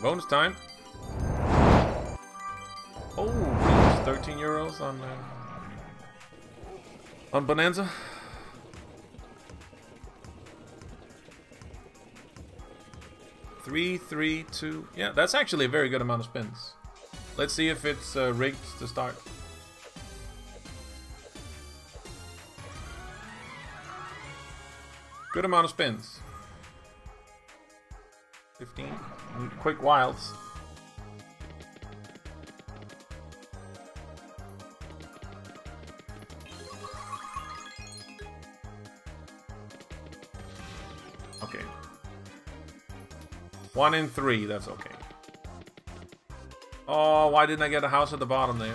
Bonus time. Oh, 13 euros on Bonanza. Three, three, two. Yeah, that's actually a very good amount of spins. Let's see if it's rigged to start. Good amount of spins. 15. Quick wilds. Okay. 1 in 3, that's okay. Oh, why didn't I get a house at the bottom there?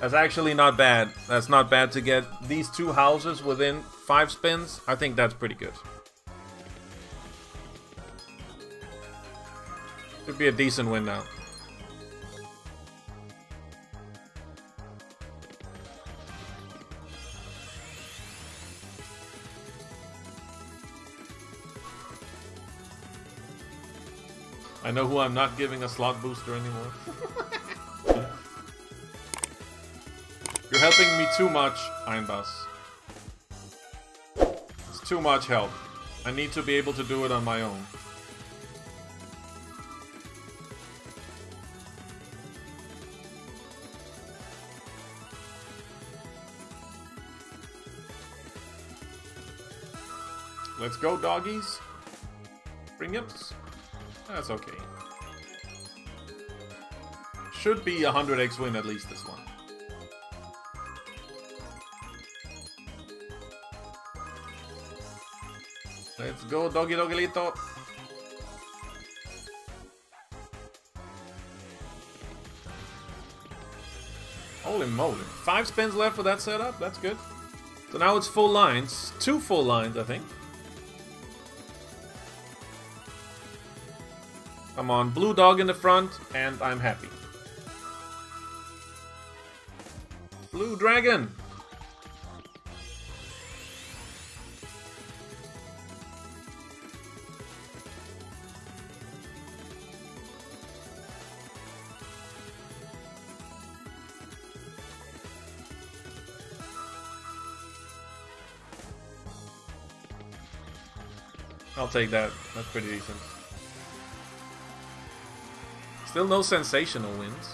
That's actually not bad. That's not bad to get these 2 houses within 5 spins. I think that's pretty good. Should be a decent win now. I know who I'm not giving a slot booster anymore. You're helping me too much, Einbus. It's too much help. I need to be able to do it on my own. Let's go, doggies. Bring-ups. That's okay. Should be a 100x win at least this one. Let's go, doggy doggylito. Holy moly. 5 spins left for that setup. That's good. So now it's full lines. 2 full lines, I think. Come on, blue dog in the front, and I'm happy. Blue dragon! I'll take that. That's pretty decent. Still no sensational wins.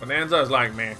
Bonanza is like, man.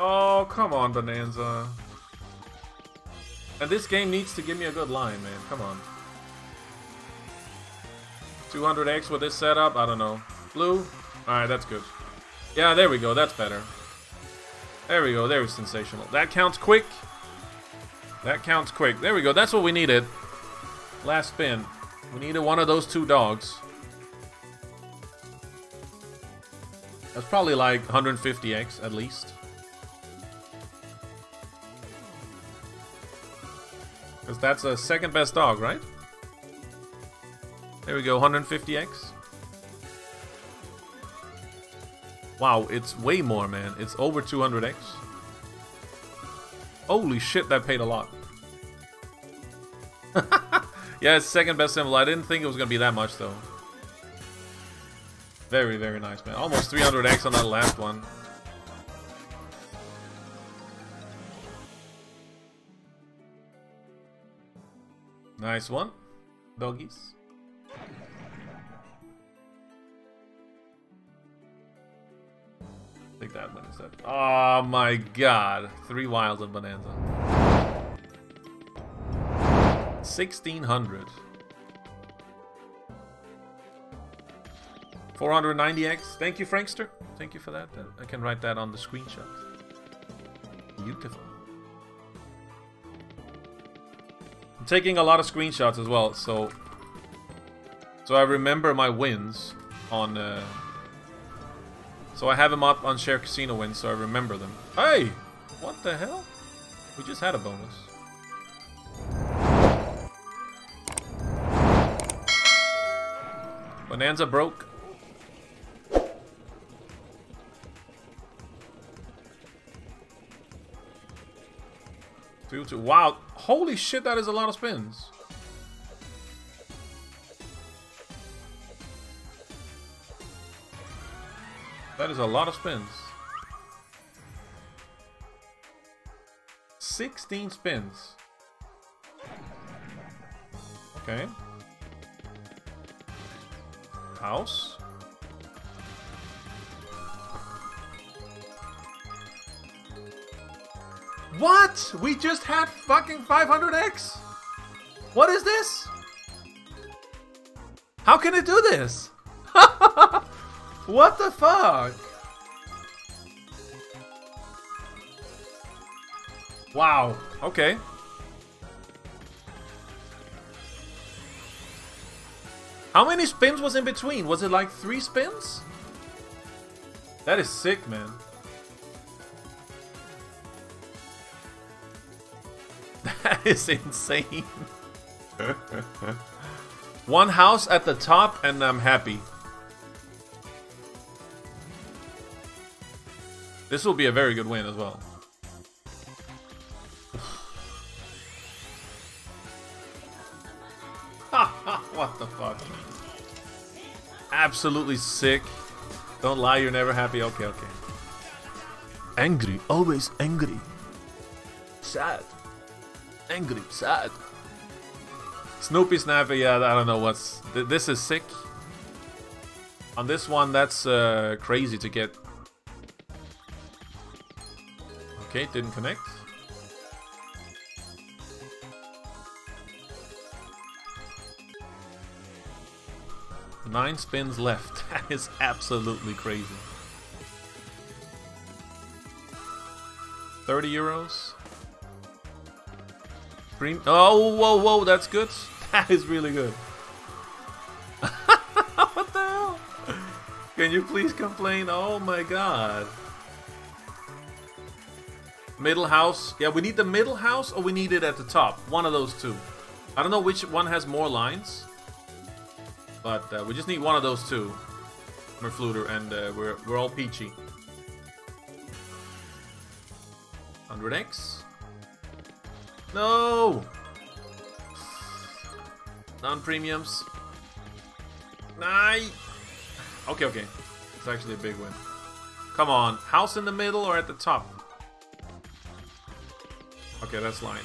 Oh, come on, Bonanza. And this game needs to give me a good line, man. Come on. 200x with this setup? I don't know. Blue? Alright, that's good. Yeah, there we go. That's better. There we go. There's sensational. That counts quick. That counts quick. There we go. That's what we needed. Last spin. We needed one of those 2 dogs. That's probably like 150x at least. Because that's a 2nd best dog, right? There we go, 150x. Wow, it's way more, man. It's over 200x. Holy shit, that paid a lot. Yeah, it's 2nd best symbol. I didn't think it was going to be that much, though. Very, very nice, man. Almost 300x on that last one. Nice one, doggies. Take that one instead. Oh my god. 3 wilds of Bonanza. 1600. 490x. Thank you, Frankster. Thank you for that. I can write that on the screenshot. Beautiful. taking a lot of screenshots as well, so I remember my wins on. So I have them up on Share Casino wins, so I remember them. Hey, what the hell? We just had a bonus. Bonanza broke. Two. Wow, holy shit, that is a lot of spins. That is a lot of spins. 16 spins. Okay. House. What? We just had fucking 500x? What is this? How can it do this? What the fuck? Wow. Okay. How many spins was in between? Was it like 3 spins? That is sick, man. That is insane. One house at the top and I'm happy. This will be a very good win as well. What the fuck? Absolutely sick. Don't lie, you're never happy. Okay, okay. Angry, always angry. Sad. Angry, sad. Snoopy Snappy, yeah, I don't know what's... This is sick. On this one, that's crazy to get... Okay, didn't connect. Nine spins left. That is absolutely crazy. 30 euros. Oh, whoa, whoa, that's good. That is really good. What the hell? Can you please complain? Oh my god. Middle house. Yeah, we need the middle house or we need it at the top. One of those two. I don't know which one has more lines. But we just need one of those two. Merfluter, and we're all peachy. 100x. No! Non-premiums. Nice! Okay, okay. It's actually a big win. Come on. House in the middle or at the top? Okay, that's lines.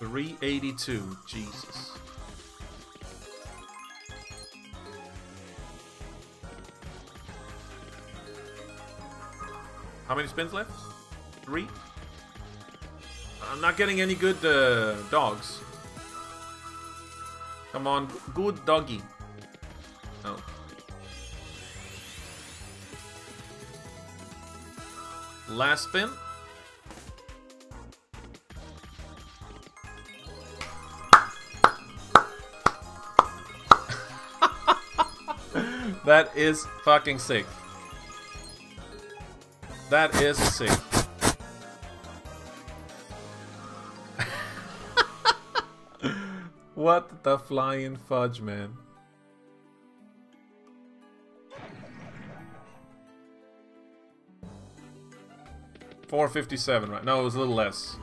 382, Jesus. How many spins left? 3? I'm not getting any good dogs. Come on, good doggy. No. Last spin. That is fucking sick. That is sick. What the flying fudge, man. $4.57, right? No, it was a little less.